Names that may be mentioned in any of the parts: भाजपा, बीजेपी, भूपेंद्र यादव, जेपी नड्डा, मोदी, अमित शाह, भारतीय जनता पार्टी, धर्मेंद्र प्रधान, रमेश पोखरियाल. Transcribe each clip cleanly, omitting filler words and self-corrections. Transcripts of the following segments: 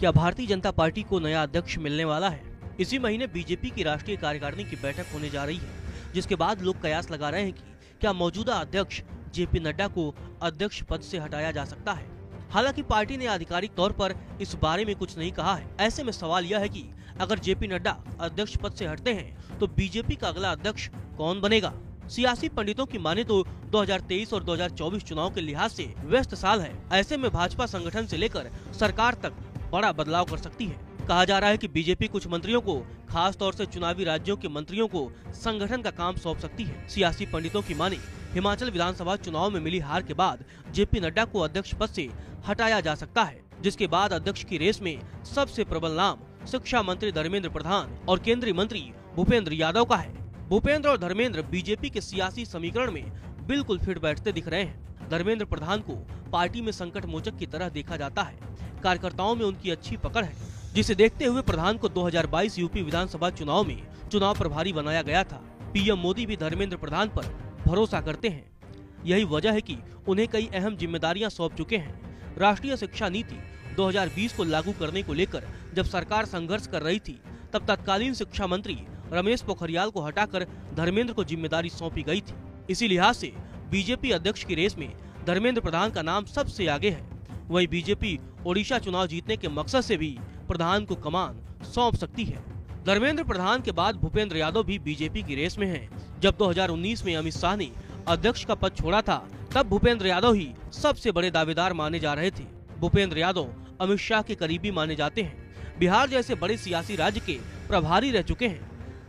क्या भारतीय जनता पार्टी को नया अध्यक्ष मिलने वाला है। इसी महीने बीजेपी की राष्ट्रीय कार्यकारिणी की बैठक होने जा रही है, जिसके बाद लोग कयास लगा रहे हैं कि क्या मौजूदा अध्यक्ष जेपी नड्डा को अध्यक्ष पद से हटाया जा सकता है। हालांकि पार्टी ने आधिकारिक तौर पर इस बारे में कुछ नहीं कहा है। ऐसे में सवाल यह है कि अगर जेपी नड्डा अध्यक्ष पद से हटते हैं तो बीजेपी का अगला अध्यक्ष कौन बनेगा। सियासी पंडितों की माने तो 2023 और 2024 चुनाव के लिहाज से व्यस्त साल है। ऐसे में भाजपा संगठन से लेकर सरकार तक बड़ा बदलाव कर सकती है। कहा जा रहा है कि बीजेपी कुछ मंत्रियों को, खास तौर से चुनावी राज्यों के मंत्रियों को, संगठन का काम सौंप सकती है। सियासी पंडितों की माने हिमाचल विधानसभा चुनाव में मिली हार के बाद जेपी नड्डा को अध्यक्ष पद से हटाया जा सकता है, जिसके बाद अध्यक्ष की रेस में सबसे प्रबल नाम शिक्षा मंत्री धर्मेंद्र प्रधान और केंद्रीय मंत्री भूपेंद्र यादव का है। भूपेंद्र और धर्मेंद्र बीजेपी के सियासी समीकरण में बिल्कुल फिट बैठते दिख रहे हैं। धर्मेंद्र प्रधान को पार्टी में संकट मोचक की तरह देखा जाता है। कार्यकर्ताओं में उनकी अच्छी पकड़ है, जिसे देखते हुए प्रधान को 2022 यूपी विधानसभा चुनाव में चुनाव प्रभारी बनाया गया था। पीएम मोदी भी धर्मेंद्र प्रधान पर भरोसा करते हैं। यही वजह है कि उन्हें कई अहम जिम्मेदारियां सौंप चुके हैं। राष्ट्रीय शिक्षा नीति 2020 को लागू करने को लेकर जब सरकार संघर्ष कर रही थी, तब तत्कालीन शिक्षा मंत्री रमेश पोखरियाल को हटाकर धर्मेंद्र को जिम्मेदारी सौंपी गई थी। इसी लिहाज से बीजेपी अध्यक्ष की रेस में धर्मेंद्र प्रधान का नाम सबसे आगे है। वहीं बीजेपी ओडिशा चुनाव जीतने के मकसद से भी प्रधान को कमान सौंप सकती है। धर्मेंद्र प्रधान के बाद भूपेंद्र यादव भी बीजेपी की रेस में हैं। जब 2019 में अमित शाह ने अध्यक्ष का पद छोड़ा था, तब भूपेंद्र यादव ही सबसे बड़े दावेदार माने जा रहे थे। भूपेंद्र यादव अमित शाह के करीबी माने जाते हैं। बिहार जैसे बड़े सियासी राज्य के प्रभारी रह चुके हैं।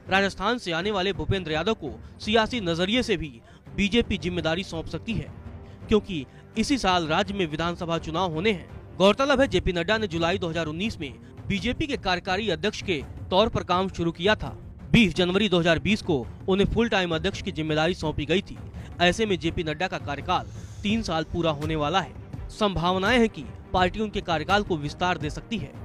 राजस्थान से आने वाले भूपेंद्र यादव को सियासी नजरिए से भी बीजेपी जिम्मेदारी सौंप सकती है, क्योंकि इसी साल राज्य में विधानसभा चुनाव होने हैं। गौरतलब है, जेपी नड्डा ने जुलाई 2019 में बीजेपी के कार्यकारी अध्यक्ष के तौर पर काम शुरू किया था। 20 जनवरी 2020 को उन्हें फुल टाइम अध्यक्ष की जिम्मेदारी सौंपी गई थी। ऐसे में जेपी नड्डा का कार्यकाल 3 साल पूरा होने वाला है। संभावनाएं हैं कि पार्टी उनके कार्यकाल को विस्तार दे सकती है।